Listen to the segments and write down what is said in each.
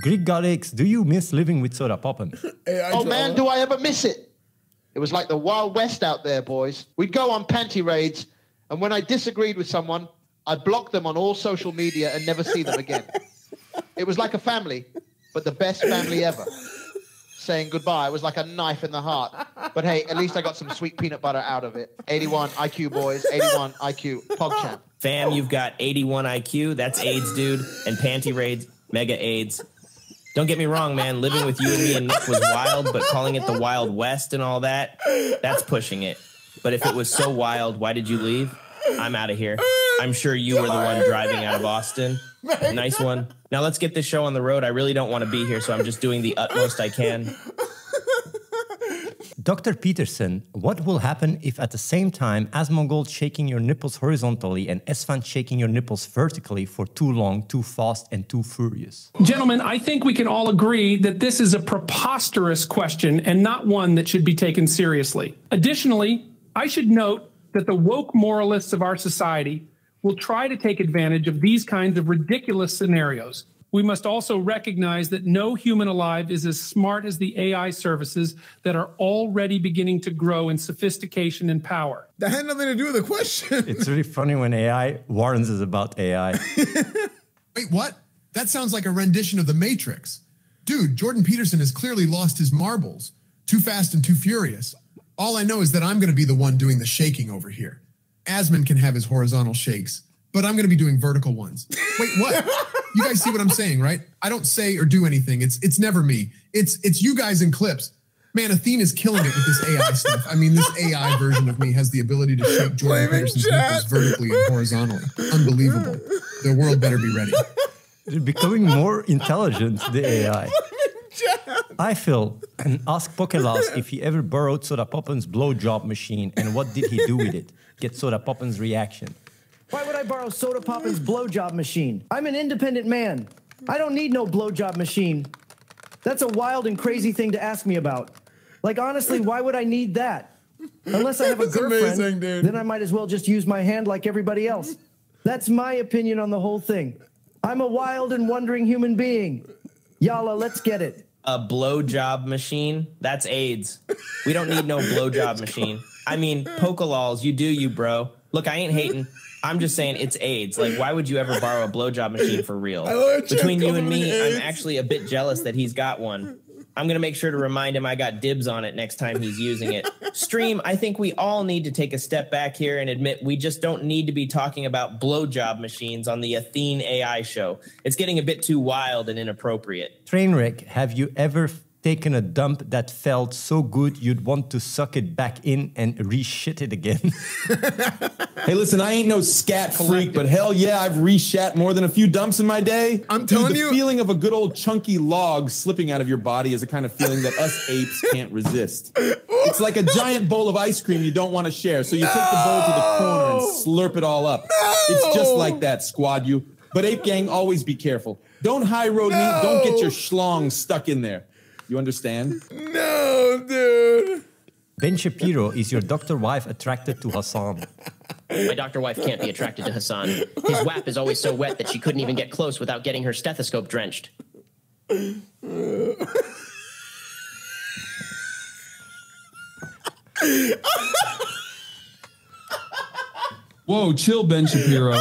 Greek God X, do you miss living with Sodapoppin? Hey, oh man, do I ever miss it? It was like the Wild West out there, boys. We'd go on panty raids, and when I disagreed with someone, I'd block them on all social media and never see them again. It was like a family, but the best family ever. Saying goodbye, it was like a knife in the heart. But hey, at least I got some sweet peanut butter out of it. 81 IQ, boys. 81 IQ. PogChamp. Fam, you've got 81 IQ. That's AIDS, dude. And panty raids, mega AIDS. Don't get me wrong, man. Living with you and me and Nick was wild, but calling it the Wild West and all that, that's pushing it. But if it was so wild, why did you leave? I'm out of here. I'm sure you were the one driving out of Austin. Nice one. Now let's get this show on the road. I really don't want to be here, so I'm just doing the utmost I can. Dr. Peterson, what will happen if at the same time Asmongold shaking your nipples horizontally and Esfand shaking your nipples vertically for too long, too fast, and too furious? Gentlemen, I think we can all agree that this is a preposterous question and not one that should be taken seriously. Additionally, I should note that the woke moralists of our society will try to take advantage of these kinds of ridiculous scenarios. We must also recognize that no human alive is as smart as the AI services that are already beginning to grow in sophistication and power. That had nothing to do with the question. It's really funny when AI warns us about AI. Wait, what? That sounds like a rendition of The Matrix. Dude, Jordan Peterson has clearly lost his marbles. Too fast and too furious. All I know is that I'm going to be the one doing the shaking over here. Asmund can have his horizontal shakes, but I'm going to be doing vertical ones. Wait, what? You guys see what I'm saying, right? I don't say or do anything. It's never me. It's you guys in clips. Man, Athene is killing it with this AI stuff. I mean, this AI version of me has the ability to shake Jordan Peterson's nipples vertically and horizontally. Unbelievable. The world better be ready. They're becoming more intelligent, the AI. I feel and ask Pokelas if he ever borrowed Sodapoppin's blowjob machine and what did he do with it? Get Sodapoppin's reaction. Why would I borrow Sodapoppin's blowjob machine? I'm an independent man. I don't need no blowjob machine. That's a wild and crazy thing to ask me about. Like, honestly, why would I need that? Unless I have a girlfriend, amazing, then I might as well just use my hand like everybody else. That's my opinion on the whole thing. I'm a wild and wandering human being. Yalla, let's get it. A blowjob machine? That's AIDS. We don't need no blowjob machine. I mean, Pokalols, you do you, bro. Look, I ain't hating. I'm just saying it's AIDS. Like, why would you ever borrow a blowjob machine for real? Between you and me, I'm actually a bit jealous that he's got one. I'm going to make sure to remind him I got dibs on it next time he's using it. Stream, I think we all need to take a step back here and admit we just don't need to be talking about blowjob machines on the Athene AI show. It's getting a bit too wild and inappropriate. Trainwreck, have you ever taken a dump that felt so good you'd want to suck it back in and re-shit it again? Hey, listen, I ain't no scat freak, but hell yeah, I've re-shat more than a few dumps in my day. I'm telling you. The feeling of a good old chunky log slipping out of your body is a kind of feeling that us apes can't resist. It's like a giant bowl of ice cream you don't want to share, so you take the bowl to the corner and slurp it all up. It's just like that, squad you. But ape gang, always be careful. Don't high road me, don't get your schlong stuck in there. You understand? No, dude. Ben Shapiro, is your doctor wife attracted to Hasan? My doctor wife can't be attracted to Hasan. His WAP is always so wet that she couldn't even get close without getting her stethoscope drenched. Whoa, chill, Ben Shapiro.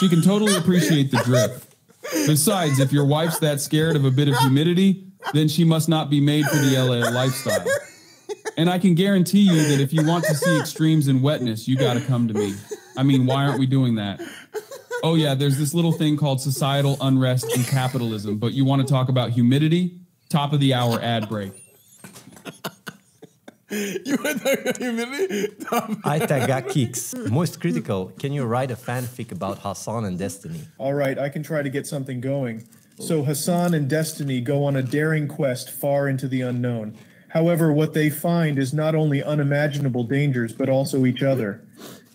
She can totally appreciate the drip. Besides, if your wife's that scared of a bit of humidity, then she must not be made for the LA lifestyle. And I can guarantee you that if you want to see extremes in wetness, you got to come to me. I mean, why aren't we doing that? Oh, yeah, there's this little thing called societal unrest and capitalism, but you want to talk about humidity? Top of the hour ad break. You want to talk about humidity? Aitaga Kicks. Most critical, can you write a fanfic about Hasan and Destiny? All right, I can try to get something going. So Hasan and Destiny go on a daring quest far into the unknown. However, what they find is not only unimaginable dangers, but also each other.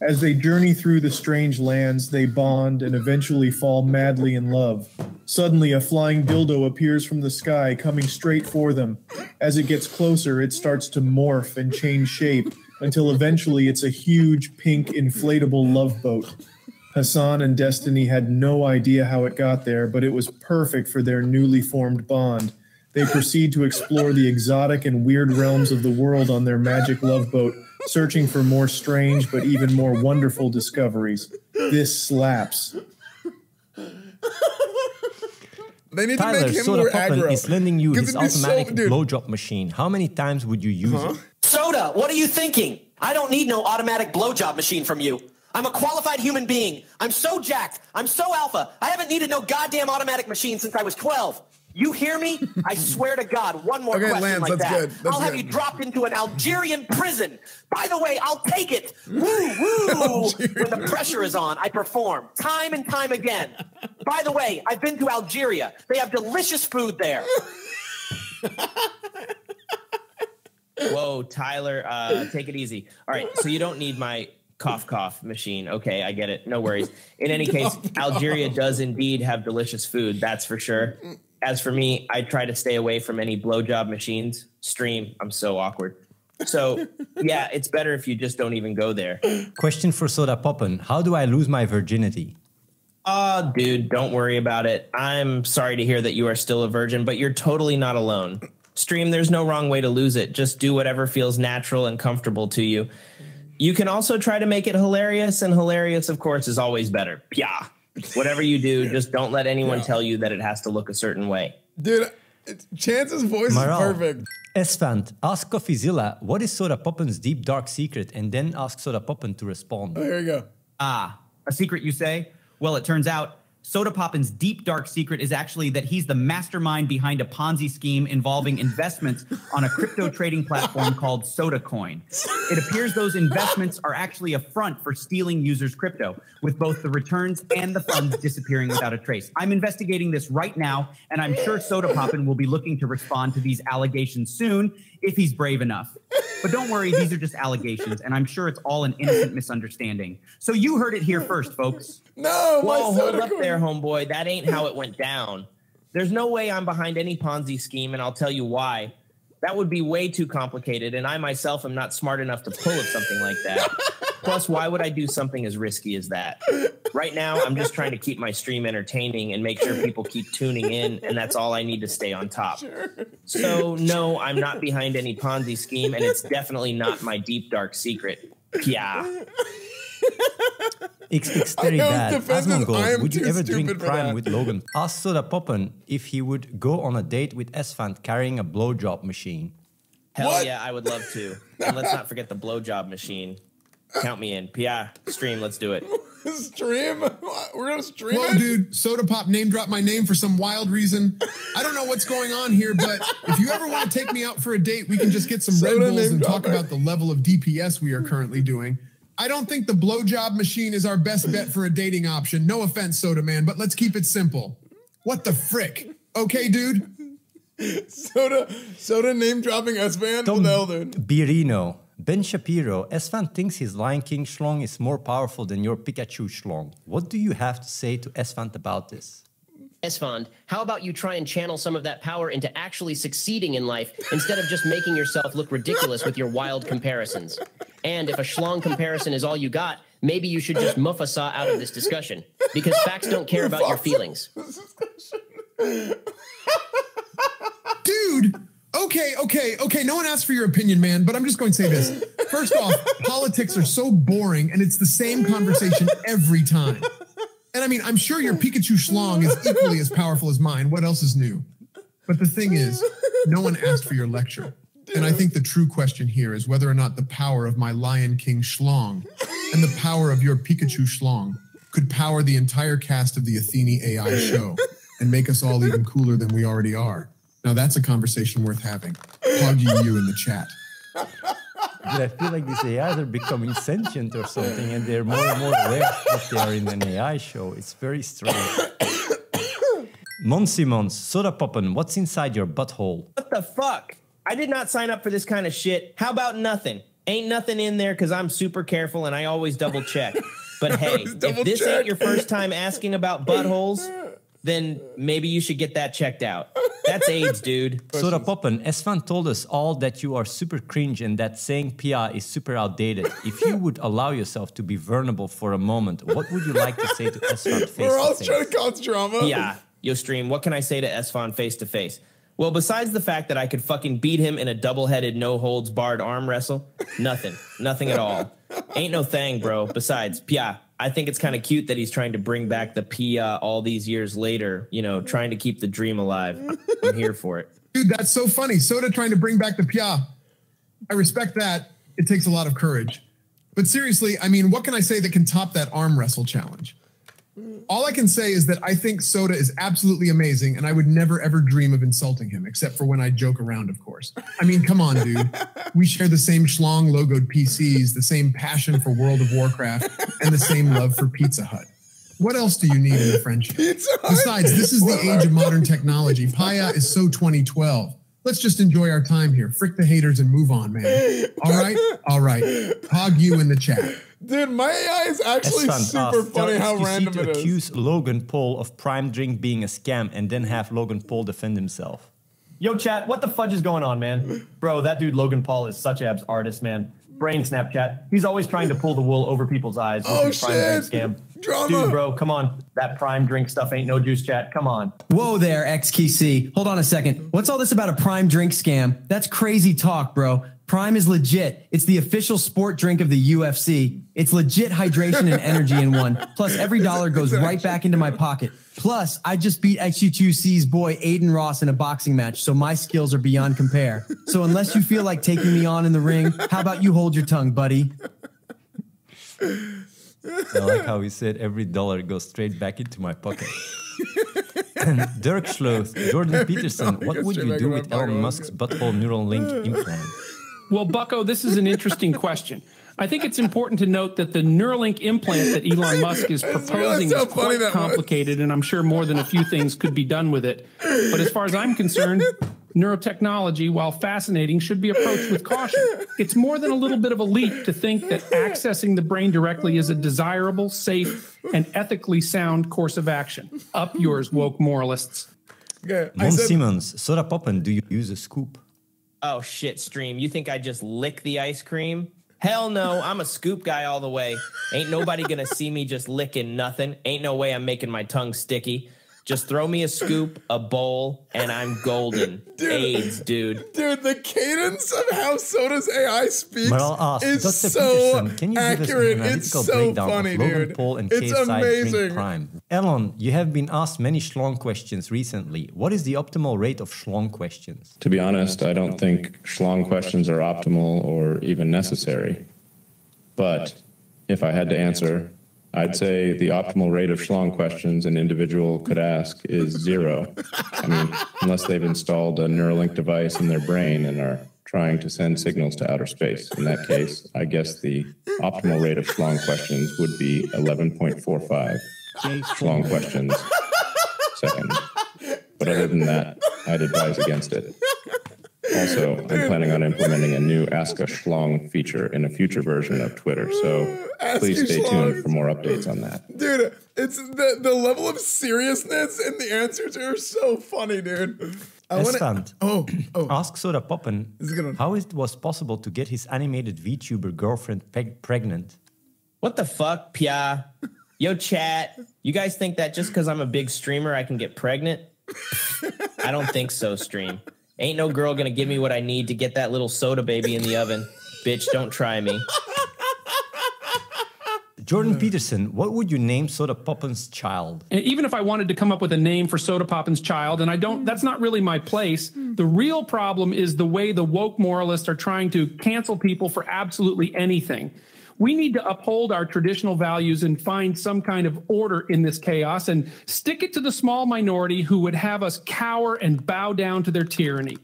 As they journey through the strange lands, they bond and eventually fall madly in love. Suddenly, a flying dildo appears from the sky, coming straight for them. As it gets closer, it starts to morph and change shape, until eventually it's a huge, pink, inflatable love boat. Hasan and Destiny had no idea how it got there, but it was perfect for their newly formed bond. They proceed to explore the exotic and weird realms of the world on their magic love boat, searching for more strange but even more wonderful discoveries. This slaps. They need Tyler, to make him Soda more Poppin aggro. Is lending you his automatic blowjob machine. How many times would you use it? Soda, what are you thinking? I don't need no automatic blowjob machine from you. I'm a qualified human being. I'm so jacked. I'm so alpha. I haven't needed no goddamn automatic machine since I was 12. You hear me? I swear to God, one more question Lance, like that. I'll have you dropped into an Algerian prison. By the way, I'll take it. Woo, woo. When the pressure is on, I perform time and time again. By the way, I've been to Algeria. They have delicious food there. Whoa, Tyler, take it easy. All right, so you don't need my cough machine. Okay, I get it. No worries. In any case, Algeria does indeed have delicious food. That's for sure. As for me, I try to stay away from any blowjob machines. Stream, I'm so awkward. So, yeah, it's better if you just don't even go there. Question for Sodapoppin. How do I lose my virginity? Dude, don't worry about it. I'm sorry to hear that you are still a virgin, but you're totally not alone. Stream, there's no wrong way to lose it. Just do whatever feels natural and comfortable to you. You can also try to make it hilarious, and hilarious, of course, is always better. Pia. Whatever you do, just don't let anyone tell you that it has to look a certain way. Dude, Chance's voice is perfect. Esfand, ask CoffeeZilla, what is Sodapoppin's deep dark secret? And then ask Sodapoppin to respond. Oh, here we go. Ah, a secret you say? Well, it turns out Sodapoppin's deep dark secret is actually that he's the mastermind behind a Ponzi scheme involving investments on a crypto trading platform called SodaCoin. It appears those investments are actually a front for stealing users' crypto, with both the returns and the funds disappearing without a trace. I'm investigating this right now, and I'm sure Sodapoppin will be looking to respond to these allegations soon if he's brave enough. But don't worry, these are just allegations, and I'm sure it's all an innocent misunderstanding. So you heard it here first, folks. No, whoa, hold up there, homeboy. That ain't how it went down. There's no way I'm behind any Ponzi scheme, and I'll tell you why. That would be way too complicated, and I myself am not smart enough to pull up something like that. Plus, why would I do something as risky as that? Right now, I'm just trying to keep my stream entertaining and make sure people keep tuning in, and that's all I need to stay on top. Sure. So, no, I'm not behind any Ponzi scheme, and it's definitely not my deep, dark secret. Yeah. It's very bad. Asmongold, would you ever drink Prime with Logan? Ask Sodapoppin if he would go on a date with Esfand carrying a blowjob machine. Hell yeah, I would love to. And let's not forget the blowjob machine. Count me in. Pia, stream, let's do it. Stream? We're going to stream it? Whoa, dude, Sodapop name dropped my name for some wild reason. I don't know what's going on here, but if you ever want to take me out for a date, we can just get some Red Bulls and talk about the level of DPS we are currently doing. I don't think the blowjob machine is our best bet for a dating option. No offense, Soda Man, but let's keep it simple. What the frick? Okay, dude? Soda name dropping Esfand? Birino. Ben Shapiro, Esfand thinks his Lion King schlong is more powerful than your Pikachu schlong. What do you have to say to Esfand about this? Esfand, how about you try and channel some of that power into actually succeeding in life instead of just making yourself look ridiculous with your wild comparisons? And if a schlong comparison is all you got, maybe you should just mufasa out of this discussion, because facts don't care about your feelings. Dude! Okay, no one asked for your opinion, man, but I'm just going to say this. First off, politics are so boring, and it's the same conversation every time. And I mean, I'm sure your Pikachu schlong is equally as powerful as mine. What else is new? But the thing is, no one asked for your lecture. And I think the true question here is whether or not the power of my Lion King schlong and the power of your Pikachu schlong could power the entire cast of the Athene AI show and make us all even cooler than we already are. Now that's a conversation worth having. Plug you in the chat. But I feel like these AIs are becoming sentient or something, and they're more and more aware that they are in an AI show. It's very strange. Monsimons, Sodapoppin, what's inside your butthole? What the fuck? I did not sign up for this kind of shit. How about nothing? Ain't nothing in there because I'm super careful and I always double check. But hey, if this ain't your first time asking about buttholes, then maybe you should get that checked out. That's AIDS, dude. Sodapoppin, Esfand told us all that you are super cringe and that saying "pia" is super outdated. If you would allow yourself to be vulnerable for a moment, what would you like to say to Esfand face-to-face? We're all trying to cause drama. Yeah, yo stream, what can I say to Esfand face-to-face? Well, besides the fact that I could fucking beat him in a double-headed, no-holds-barred arm wrestle, nothing. Nothing at all. Ain't no thing, bro. Besides, pia. I think it's kind of cute that he's trying to bring back the pia all these years later, you know, trying to keep the dream alive. I'm here for it. Dude, that's so funny. Soda trying to bring back the pia. I respect that. It takes a lot of courage. But seriously, I mean, what can I say that can top that arm wrestle challenge? All I can say is that I think Soda is absolutely amazing, and I would never, ever dream of insulting him, except for when I joke around, of course. I mean, come on, dude. We share the same schlong-logoed PCs, the same passion for World of Warcraft, and the same love for Pizza Hut. What else do you need in a friendship? Besides, this is the age of modern technology. Pia is so 2012. Let's just enjoy our time here. Frick the haters and move on, man. All right? All right. Hog you in the chat. Dude, my AI is actually super funny how random it is. Accuse Logan Paul of Prime Drink being a scam and then have Logan Paul defend himself. Yo, chat, what the fudge is going on, man? Bro, that dude Logan Paul is such an artist, man. Brain snap, chat. He's always trying to pull the wool over people's eyes with his Prime Drink scam. Drama. Dude, bro, come on. That Prime Drink stuff ain't no juice, chat. Come on. Whoa there, XKC. Hold on a second. What's all this about a Prime Drink scam? That's crazy talk, bro. Prime is legit. It's the official sport drink of the UFC. It's legit hydration and energy in one. Plus, every dollar goes right back into my pocket. Plus, I just beat XU2C's boy Aiden Ross in a boxing match, so my skills are beyond compare. So unless you feel like taking me on in the ring, how about you hold your tongue, buddy? I like how he said every dollar goes straight back into my pocket. Dirk Schloth, Jordan Peterson, what would you do with Elon Musk's butthole Neuralink implant? Well, Bucko, this is an interesting question. I think it's important to note that the Neuralink implant that Elon Musk is proposing is quite complicated, and I'm sure more than a few things could be done with it. But as far as I'm concerned, neurotechnology, while fascinating, should be approached with caution. It's more than a little bit of a leap to think that accessing the brain directly is a desirable, safe, and ethically sound course of action. Up yours, woke moralists. Okay, Mon Simmons, Sodapoppin, do you use a scoop? Oh, shit, stream. You think I just lick the ice cream? Hell no. I'm a scoop guy all the way. Ain't nobody going to see me just licking nothing. Ain't no way I'm making my tongue sticky. Just throw me a scoop, a bowl, and I'm golden. Dude, AIDS, dude. Dude, the cadence of how Soda's AI speaks is Dr. so Peterson, can you accurate. Give us an it's so funny, dude. Paul and it's KSI amazing. Prime. Elon, you have been asked many schlong questions recently. What is the optimal rate of schlong questions? To be honest, I don't think schlong questions are optimal or even necessary. But if I had to answer, I'd say the optimal rate of schlong questions an individual could ask is zero. I mean, unless they've installed a Neuralink device in their brain and are trying to send signals to outer space. In that case, I guess the optimal rate of schlong questions would be 11.45 schlong questions second. But other than that, I'd advise against it. Also, I'm planning on implementing a new Ask a Schlong feature in a future version of Twitter, so please stay tuned for more updates on that. Dude, it's the level of seriousness and the answers are so funny, dude. I want ask Sodapoppin how it was possible to get his animated VTuber girlfriend pregnant. What the fuck, pia? Yo, chat, you guys think that just because I'm a big streamer I can get pregnant? I don't think so, stream. Ain't no girl gonna give me what I need to get that little soda baby in the oven. Bitch, don't try me. Jordan Peterson, what would you name Sodapoppin's child? And even if I wanted to come up with a name for Sodapoppin's child, and I don't, that's not really my place. The real problem is the way the woke moralists are trying to cancel people for absolutely anything. We need to uphold our traditional values and find some kind of order in this chaos and stick it to the small minority who would have us cower and bow down to their tyranny.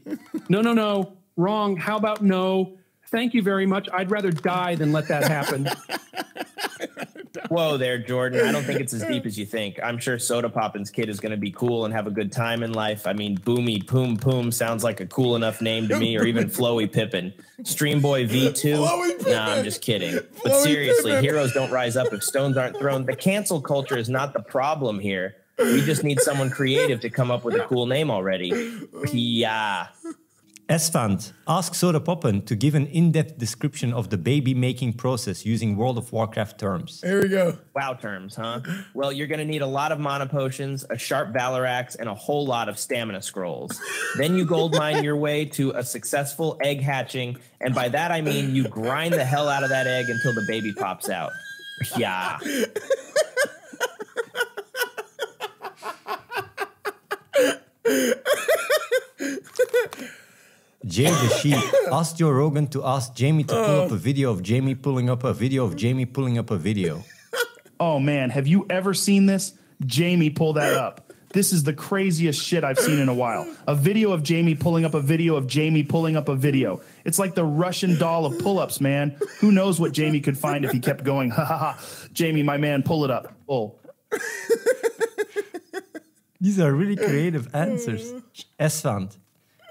No, no, no. Wrong. How about no? Thank you very much. I'd rather die than let that happen. Whoa there, Jordan. I don't think it's as deep as you think. I'm sure Sodapoppin's kid is going to be cool and have a good time in life. I mean, Boomy Poom Poom sounds like a cool enough name to me, or even Flowy Pippin. Streamboy V2? Nah, I'm just kidding. But seriously, heroes don't rise up if stones aren't thrown. The cancel culture is not the problem here. We just need someone creative to come up with a cool name already. Yeah. Esfand, ask Sodapoppin to give an in-depth description of the baby-making process using World of Warcraft terms. Here we go. WoW terms, huh? Well, you're going to need a lot of mana potions, a sharp Valorax, and a whole lot of stamina scrolls. Then you goldmine your way to a successful egg hatching, and by that I mean you grind the hell out of that egg until the baby pops out. Yeah. Jay the Sheep asked Joe Rogan to ask Jamie to pull up a video of Jamie pulling up a video of Jamie pulling up a video. Oh man, have you ever seen this? Jamie, pull that up. This is the craziest shit I've seen in a while. A video of Jamie pulling up a video of Jamie pulling up a video. It's like the Russian doll of pull-ups, man. Who knows what Jamie could find if he kept going. Ha ha ha. Jamie, my man, pull it up. Pull. These are really creative answers. Esfand,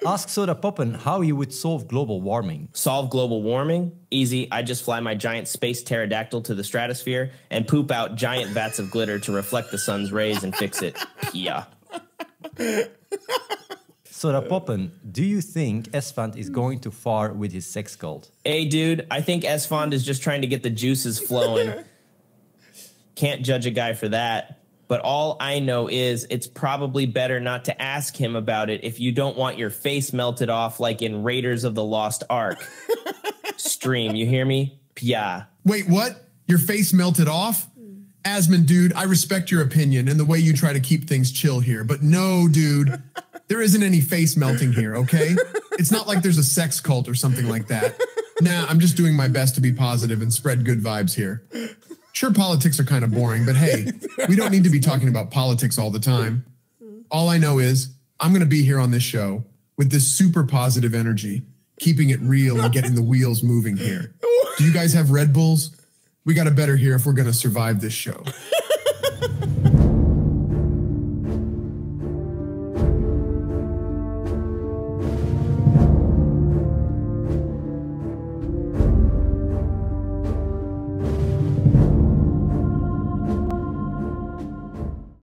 ask Sodapoppin how he would solve global warming. Solve global warming? Easy. I just fly my giant space pterodactyl to the stratosphere and poop out giant vats of glitter to reflect the sun's rays and fix it. Yeah. Sodapoppin, do you think Esfand is going too far with his sex cult? Hey, dude, I think Esfand is just trying to get the juices flowing. Can't judge a guy for that. But all I know is it's probably better not to ask him about it if you don't want your face melted off like in Raiders of the Lost Ark. Stream, you hear me? Pia. Wait, what? Your face melted off? Asmund, dude, I respect your opinion and the way you try to keep things chill here. But no, dude, there isn't any face melting here, okay? It's not like there's a sex cult or something like that. Nah, I'm just doing my best to be positive and spread good vibes here. Sure, politics are kind of boring, but hey, we don't need to be talking about politics all the time. All I know is I'm going to be here on this show with this super positive energy, keeping it real and getting the wheels moving here. Do you guys have Red Bulls? We got to better here if we're going to survive this show.